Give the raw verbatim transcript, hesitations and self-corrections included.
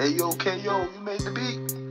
A O K O, you made the beat.